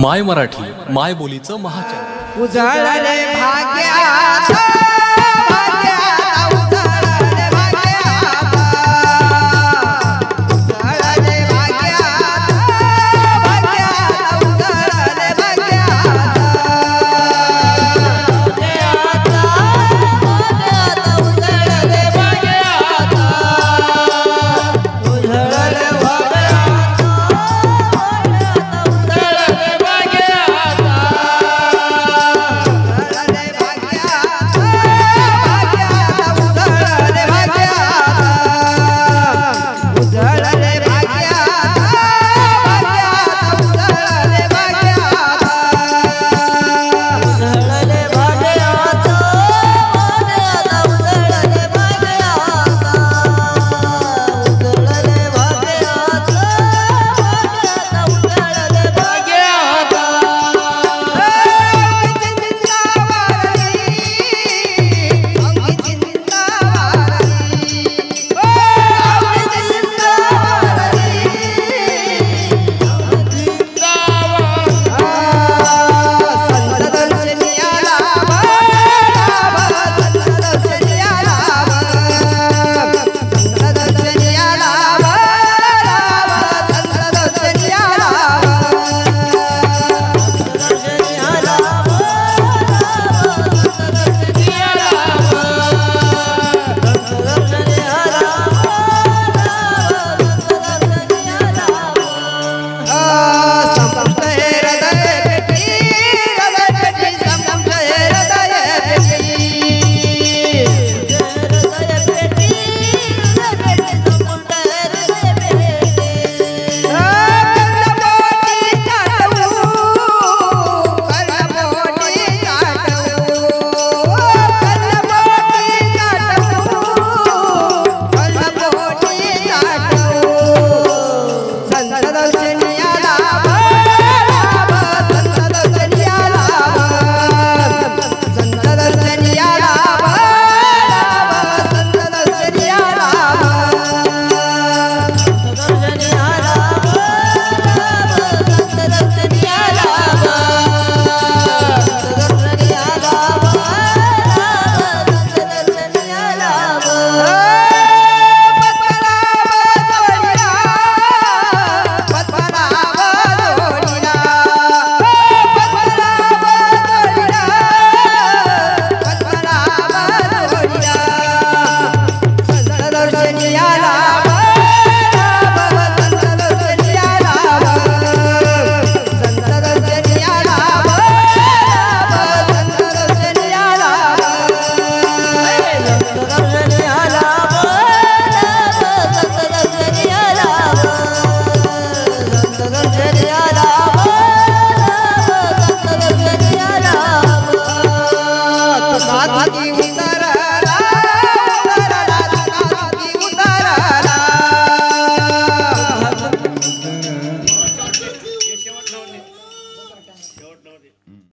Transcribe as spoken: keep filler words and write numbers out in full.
My Marathi माय बोलीचं महाचॅनल.